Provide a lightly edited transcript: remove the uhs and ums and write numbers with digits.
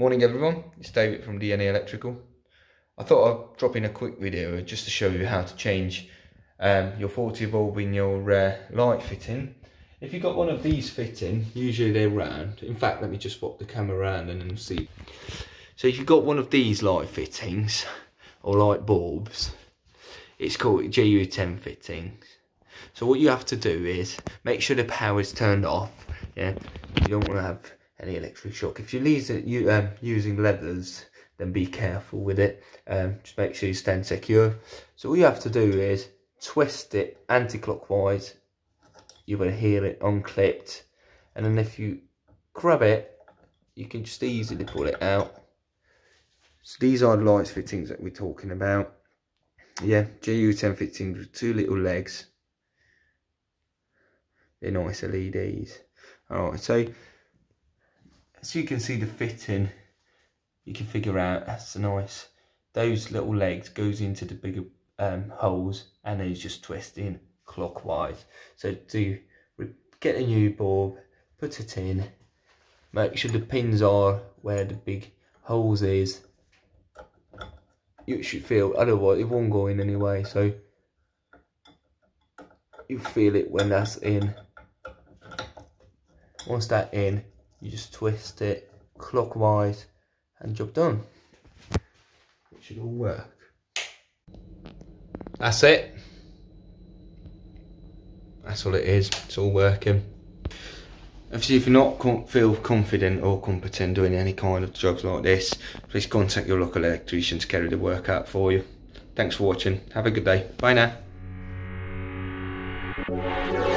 Morning everyone, it's David from DNA Electrical. I thought I'd drop in a quick video just to show you how to change your 40 bulb in your light fitting. If you've got one of these fitting, usually they're round. In fact, let me just swap the camera around and then see. So if you've got one of these light fittings or light bulbs, it's called GU10 fittings. So what you have to do is make sure the power is turned off. Yeah, you don't want to have any electric shock. If you're using leathers, then be careful with it. Just make sure you stand secure. So all you have to do is twist it anti-clockwise. You will hear it unclipped, and then if you grab it, you can just easily pull it out. So these are the light fittings that we're talking about. Yeah, GU10 fittings with two little legs. They're nice LEDs. Alright, so as you can see the fitting, you can figure out that's nice. Those little legs goes into the bigger holes, and then it's just twisting clockwise. So do get a new bulb, put it in, make sure the pins are where the big holes is. You should feel, otherwise it won't go in anyway. So you feel it when that's in. Once that's in, you just twist it clockwise and job done. It should all work. That's it. That's all it is. It's all working. Obviously, if you're not feel confident or competent doing any kind of jobs like this, please contact your local electrician to carry the work out for you. Thanks for watching. Have a good day. Bye now.